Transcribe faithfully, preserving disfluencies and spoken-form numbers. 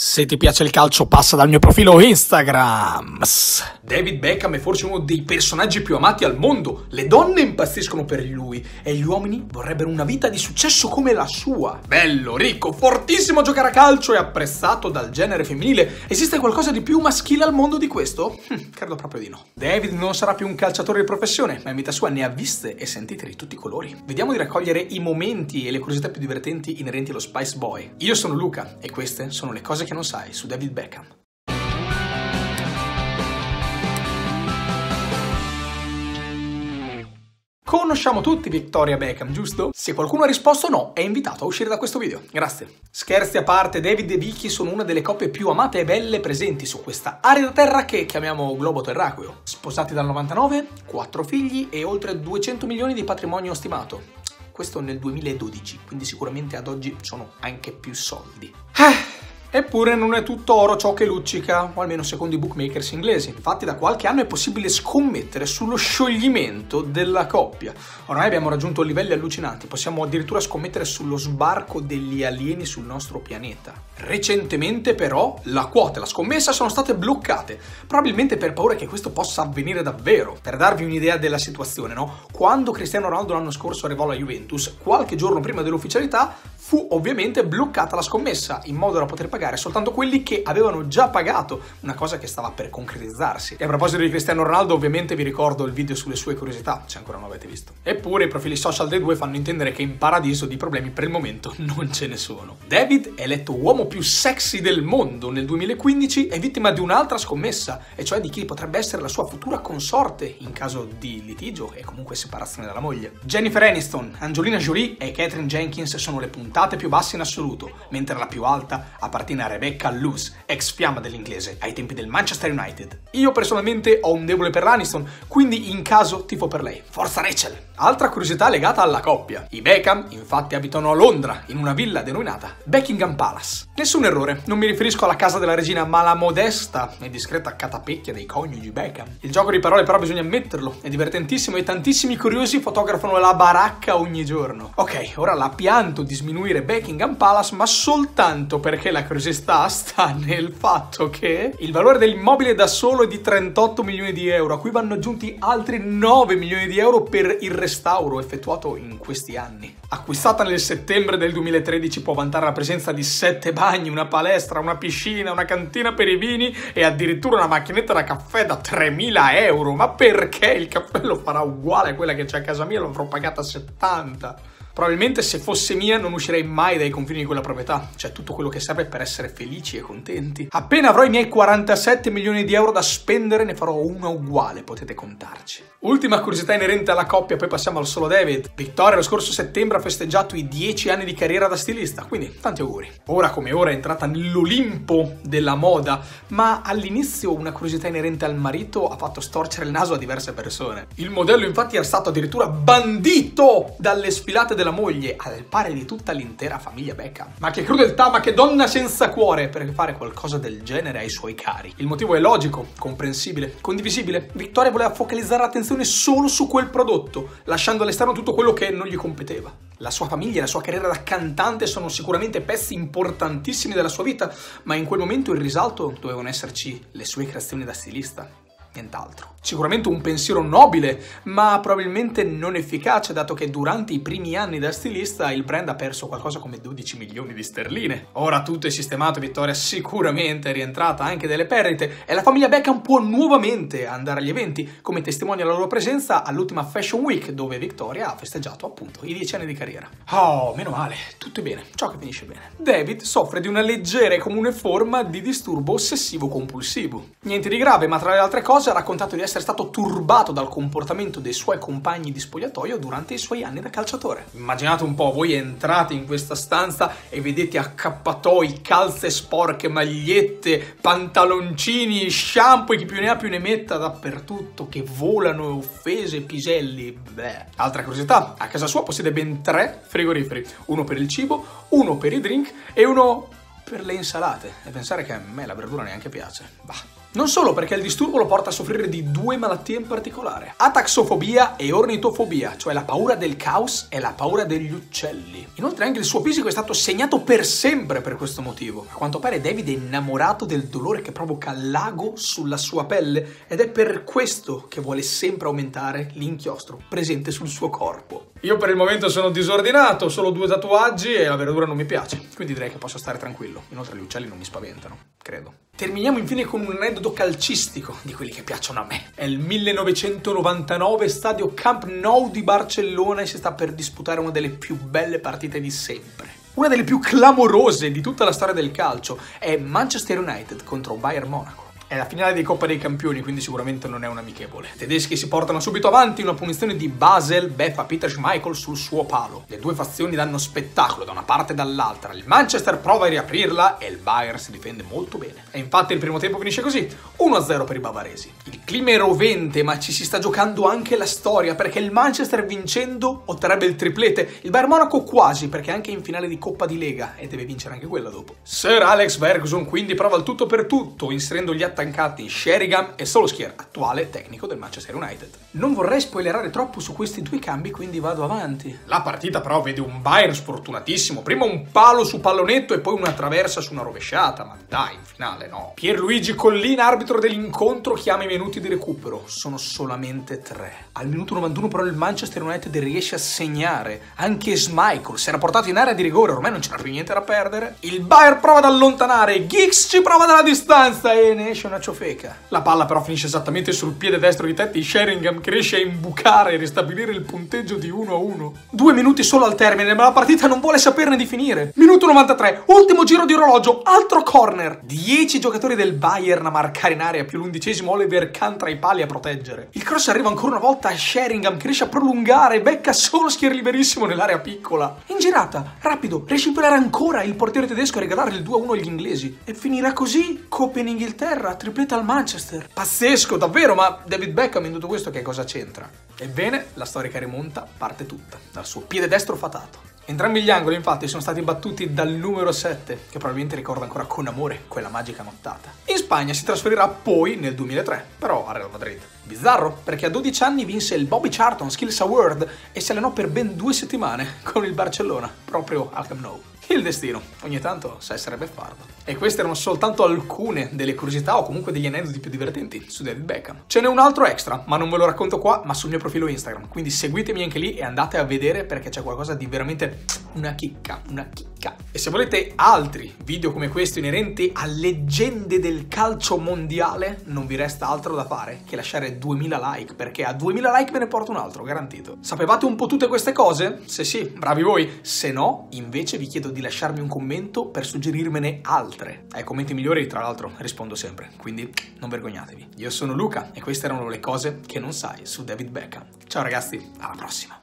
Se ti piace il calcio passa dal mio profilo Instagram. David Beckham è forse uno dei personaggi più amati al mondo. Le donne impazziscono per lui e gli uomini vorrebbero una vita di successo come la sua. Bello, ricco, fortissimo a giocare a calcio e apprezzato dal genere femminile. Esiste qualcosa di più maschile al mondo di questo? Hm, credo proprio di no. David non sarà più un calciatore di professione, ma in vita sua ne ha viste e sentite di tutti i colori. Vediamo di raccogliere i momenti e le curiosità più divertenti inerenti allo Spice Boy. Io sono Luca e queste sono le cose che non sai su David Beckham. Conosciamo tutti Victoria Beckham, giusto? Se qualcuno ha risposto no, è invitato a uscire da questo video. Grazie. Scherzi a parte, David e Vicky sono una delle coppie più amate e belle presenti su questa arida terra che chiamiamo globo terraqueo. Sposati dal novantanove, quattro figli e oltre duecento milioni di patrimonio stimato. Questo nel duemiladodici, quindi sicuramente ad oggi sono anche più soldi. Ah! Eppure non è tutto oro ciò che luccica, o almeno secondo i bookmakers inglesi. Infatti da qualche anno è possibile scommettere sullo scioglimento della coppia. Ormai abbiamo raggiunto livelli allucinanti, possiamo addirittura scommettere sullo sbarco degli alieni sul nostro pianeta. Recentemente però la quota e la scommessa sono state bloccate, probabilmente per paura che questo possa avvenire davvero. Per darvi un'idea della situazione, no? Quando Cristiano Ronaldo l'anno scorso arrivò alla Juventus, qualche giorno prima dell'ufficialità fu ovviamente bloccata la scommessa, in modo da poter pagare soltanto quelli che avevano già pagato, una cosa che stava per concretizzarsi. E a proposito di Cristiano Ronaldo, ovviamente vi ricordo il video sulle sue curiosità, se ancora non l'avete visto. Eppure i profili social dei due fanno intendere che in paradiso di problemi per il momento non ce ne sono. David è eletto uomo più sexy del mondo nel duemilaquindici, è vittima di un'altra scommessa, e cioè di chi potrebbe essere la sua futura consorte in caso di litigio e comunque separazione dalla moglie. Jennifer Aniston, Angelina Jolie e Catherine Jenkins sono le puntate più basse in assoluto, mentre la più alta a partire Rebecca Luce, ex fiamma dell'inglese ai tempi del Manchester United. Io personalmente ho un debole per l'Aniston, quindi in caso tifo per lei. Forza Rachel! Altra curiosità legata alla coppia. I Beckham infatti abitano a Londra, in una villa denominata Buckingham Palace. Nessun errore, non mi riferisco alla casa della regina, ma alla modesta e discreta catapecchia dei coniugi Beckham. Il gioco di parole però bisogna ammetterlo, è divertentissimo e tantissimi curiosi fotografano la baracca ogni giorno. Ok, ora la pianto di sminuire Buckingham Palace, ma soltanto perché la curiosità sta sta nel fatto che il valore dell'immobile da solo è di trentotto milioni di euro, a cui vanno aggiunti altri nove milioni di euro per il restauro effettuato in questi anni. Acquistata nel settembre del duemilatredici, può vantare la presenza di sette bagni, una palestra, una piscina, una cantina per i vini e addirittura una macchinetta da caffè da tremila euro. Ma perché? Il caffè lo farà uguale a quella che c'è a casa mia, l'avrò pagata settanta. Probabilmente se fosse mia non uscirei mai dai confini di quella proprietà, cioè tutto quello che serve per essere felici e contenti. Appena avrò i miei quarantasette milioni di euro da spendere ne farò una uguale, potete contarci. Ultima curiosità inerente alla coppia, poi passiamo al solo David. Victoria lo scorso settembre ha festeggiato i dieci anni di carriera da stilista, quindi tanti auguri. Ora come ora è entrata nell'Olimpo della moda, ma all'inizio una curiosità inerente al marito ha fatto storcere il naso a diverse persone. Il modello infatti era stato addirittura bandito dalle sfilate della moglie, al pari di tutta l'intera famiglia Beckham. Ma che crudeltà, ma che donna senza cuore per fare qualcosa del genere ai suoi cari. Il motivo è logico, comprensibile, condivisibile. Victoria voleva focalizzare l'attenzione solo su quel prodotto, lasciando all'esterno tutto quello che non gli competeva. La sua famiglia e la sua carriera da cantante sono sicuramente pezzi importantissimi della sua vita, ma in quel momento il risalto dovevano esserci le sue creazioni da stilista. Nient'altro. Sicuramente un pensiero nobile, ma probabilmente non efficace, dato che durante i primi anni da stilista il brand ha perso qualcosa come dodici milioni di sterline. Ora tutto è sistemato, Victoria sicuramente è rientrata anche delle perdite e la famiglia Beckham può nuovamente andare agli eventi, come testimonia la loro presenza all'ultima Fashion Week, dove Victoria ha festeggiato appunto i dieci anni di carriera. Oh, meno male, tutto è bene, ciò che finisce bene. David soffre di una leggera e comune forma di disturbo ossessivo-compulsivo. Niente di grave, ma tra le altre cose ha raccontato di essere stato turbato dal comportamento dei suoi compagni di spogliatoio durante i suoi anni da calciatore. Immaginate un po', voi entrate in questa stanza e vedete accappatoi, calze sporche, magliette, pantaloncini, shampoo e chi più ne ha più ne metta dappertutto, che volano, offese, piselli, beh. Altra curiosità, a casa sua possiede ben tre frigoriferi, uno per il cibo, uno per i drink e uno per le insalate. E pensare che a me la verdura neanche piace, bah. Non solo, perché il disturbo lo porta a soffrire di due malattie in particolare: ataxofobia e ornitofobia, cioè la paura del caos e la paura degli uccelli. Inoltre anche il suo fisico è stato segnato per sempre per questo motivo. A quanto pare David è innamorato del dolore che provoca l'ago sulla sua pelle ed è per questo che vuole sempre aumentare l'inchiostro presente sul suo corpo. Io per il momento sono disordinato, ho solo due tatuaggi e la verdura non mi piace, quindi direi che posso stare tranquillo. Inoltre gli uccelli non mi spaventano, credo. Terminiamo infine con un aneddoto calcistico, di quelli che piacciono a me. È il millenovecentonovantanove, stadio Camp Nou di Barcellona, e si sta per disputare una delle più belle partite di sempre. Una delle più clamorose di tutta la storia del calcio è Manchester United contro Bayern Monaco. È la finale di Coppa dei Campioni, quindi sicuramente non è un amichevole. I tedeschi si portano subito avanti, una punizione di Basel beffa Peter Schmeichel sul suo palo. Le due fazioni danno spettacolo da una parte e dall'altra, il Manchester prova a riaprirla e il Bayern si difende molto bene. E infatti il primo tempo finisce così, uno a zero per i bavaresi. Il clima è rovente, ma ci si sta giocando anche la storia, perché il Manchester vincendo otterrebbe il triplete, il Bayern Monaco quasi, perché è anche in finale di Coppa di Lega e deve vincere anche quella dopo. Sir Alex Ferguson quindi prova il tutto per tutto, inserendo gli attaccanti Tancati Sheringham e Solskjaer, attuale tecnico del Manchester United. Non vorrei spoilerare troppo su questi due cambi, quindi vado avanti. La partita però vede un Bayern sfortunatissimo, prima un palo su pallonetto e poi una traversa su una rovesciata, ma dai, in finale no. Pierluigi Collina, arbitro dell'incontro, chiama i minuti di recupero, sono solamente tre. Al minuto novantuno però il Manchester United riesce a segnare, anche Schmeichel si era portato in area di rigore, ormai non c'era più niente da perdere. Il Bayern prova ad allontanare, Giggs ci prova dalla distanza e ne esce una ciofeca. La palla però finisce esattamente sul piede destro di tetti Sheringham, che riesce a imbucare e ristabilire il punteggio di uno a uno. Due minuti solo al termine, ma la partita non vuole saperne di finire. Minuto novantatré, ultimo giro di orologio, altro corner. Dieci giocatori del Bayern a marcare in area, più l'undicesimo Oliver Cantra ai pali a proteggere. Il cross arriva ancora una volta a Sheringham, che riesce a prolungare, becca Solskjaer liberissimo nell'area piccola. In girata, rapido, riesce a imparare ancora il portiere tedesco a regalare il due a uno agli inglesi. E finirà così Coppa in Inghilterra, tripletta al Manchester. Pazzesco, davvero, ma David Beckham in tutto questo che cosa c'entra? Ebbene, la storica rimonta parte tutta dal suo piede destro fatato. Entrambi gli angoli, infatti, sono stati battuti dal numero sette, che probabilmente ricorda ancora con amore quella magica nottata. In Spagna si trasferirà poi nel duemilatré, però a Real Madrid. Bizzarro, perché a dodici anni vinse il Bobby Charlton Skills Award e si allenò per ben due settimane con il Barcellona, proprio al Camp Nou. Il destino, ogni tanto, sa essere beffardo. E queste erano soltanto alcune delle curiosità o comunque degli aneddoti più divertenti su David Beckham. Ce n'è un altro extra, ma non ve lo racconto qua, ma sul mio profilo Instagram, quindi seguitemi anche lì e andate a vedere, perché c'è qualcosa di veramente una chicca, una chicca. E se volete altri video come questo inerenti a leggende del calcio mondiale, non vi resta altro da fare che lasciare duemila like, perché a duemila like ve ne porto un altro, garantito. Sapevate un po' tutte queste cose? Se sì, bravi voi, se no, invece vi chiedo di di lasciarmi un commento per suggerirmene altre. Ai commenti migliori, tra l'altro, rispondo sempre, quindi non vergognatevi. Io sono Luca e queste erano le cose che non sai su David Beckham. Ciao ragazzi, alla prossima!